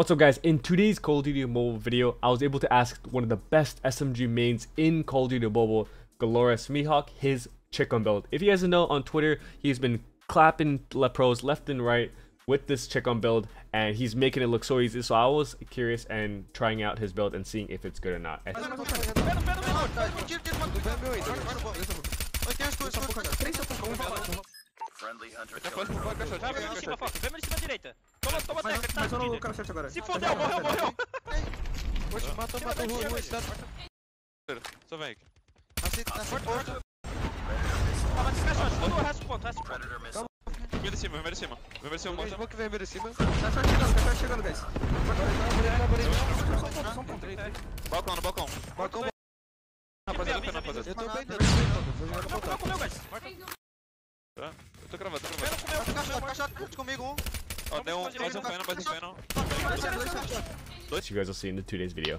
What's up guys, in today's Call of Duty Mobile video, I was able to ask one of the best SMG mains in Call of Duty Mobile, Galora Mihawk, his Chicom build. If you guys know, on Twitter, he's been clapping pros left and right with this Chicom build, and he's making it look so easy, so I was curious and trying out his build and seeing if it's good or not. Friendly hunter you guys will see in the today's video.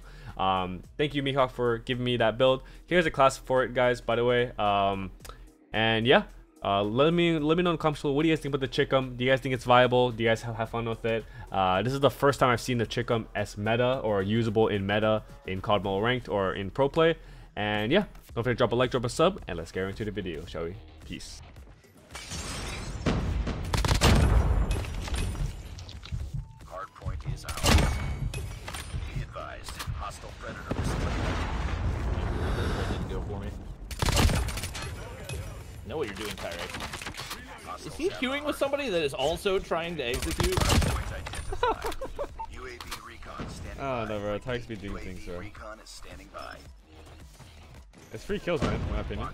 Thank you Mihawk for giving me that build. Here's a class for it guys, by the way. And yeah, let me know in the comments below, what do you guys think about the Chicom? Do you guys think it's viable? Do you guys have fun with it? This is the first time I've seen the Chicom as meta or usable in meta in COD Mobile ranked or in pro play. And yeah, don't forget to drop a like, drop a sub, and let's get into the video, shall we? Peace. Know what you're doing, Tyrek. Is he queuing with somebody that is also trying to execute? Oh no, bro. Tyrek's been doing things, bro. It's free kills, man, in my opinion.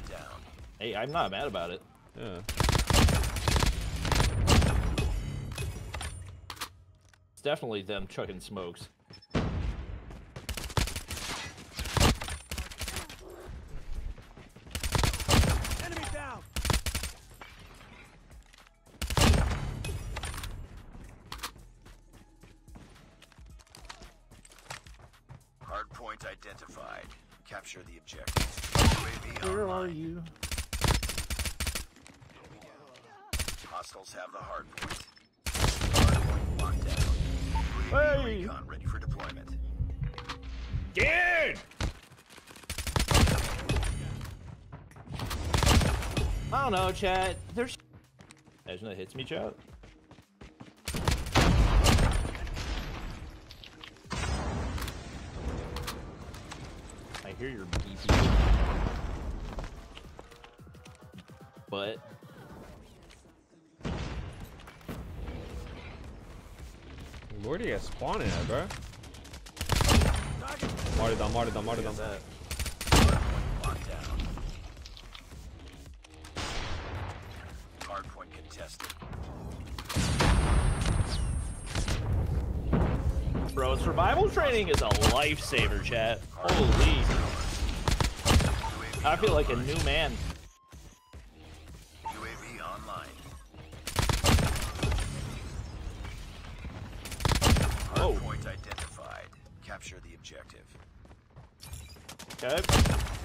Hey, I'm not mad about it. Yeah. It's definitely them chucking smokes. Point identified. Capture the objective. Where are you? Hostiles have the hard point. Hard point locked down. Hey! Recon ready for deployment. Dude! I don't know, chat. There's. Imagine that hits me, chat. Hear your BP, but Lordy, you guys spawning at, bro. Marted them, marted them, marted them. Hard point contested. Bro, survival training is a lifesaver, chat. Holy. I feel like a new man. UAV online. Oh. Point identified. Capture the objective. Okay.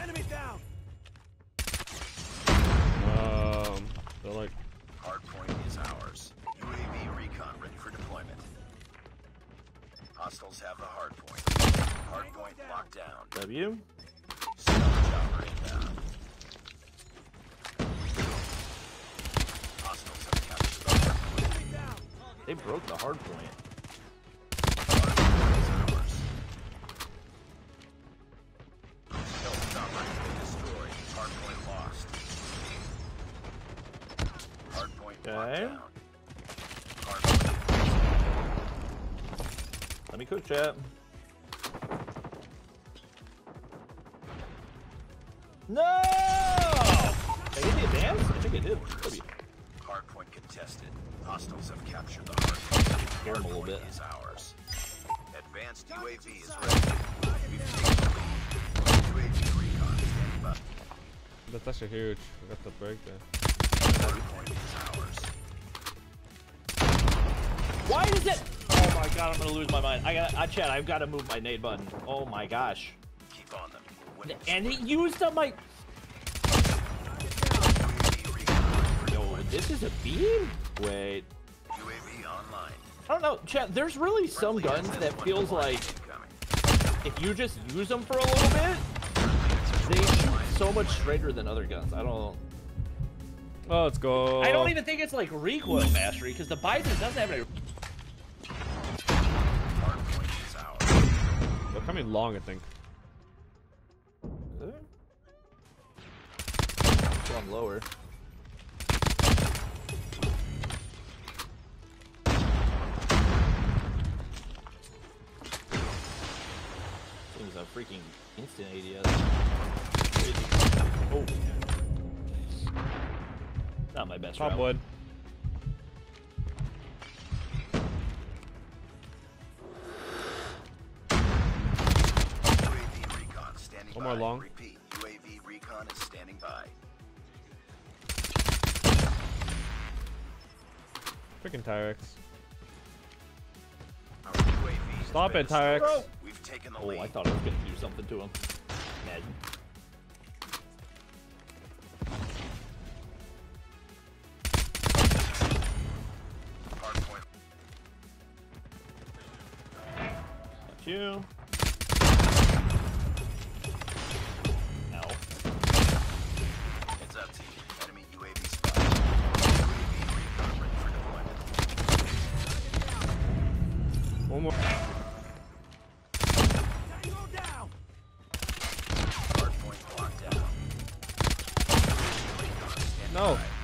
Enemy down. They're like. Hard point is ours. UAV recon ready for deployment. Hostiles have the hard point. Hard point locked down. W. They broke the hard point. Okay. Let me cook, chat. No! Did he advance? I think it did. Hardpoint contested. Hostiles have captured the hardpoint. Hard point is ours. Advanced UAV is ready. We've taken the lead. UAV recon standing by. That's actually huge. We got the break there. Hardpoint is ours. Why is it? Oh my god, I'm gonna lose my mind. Chat, I've gotta move my nade button. Oh my gosh. Keep on them. And he used up my. Yo, this is a beam? Wait. UAV online. I don't know, chat, there's really some guns that feels like if you just use them for a little bit, they shoot so much straighter than other guns. I don't... Oh, let's go. I don't even think it's like recoil mastery, because the Bison doesn't have any... They're coming long, I think. One lower. Things are freaking instant ADS. Oh, not my best. Top wood. One more long. Repeat. UAV recon is standing by. Freaking Tyrex. Stop it, Tyrex. We've taken the lead. I thought I was going to do something to him. Ned. Got you. No. Heads up, team. Enemy UAV spot. UAV ready for deployment. One more. Down. Hard point locked down. No.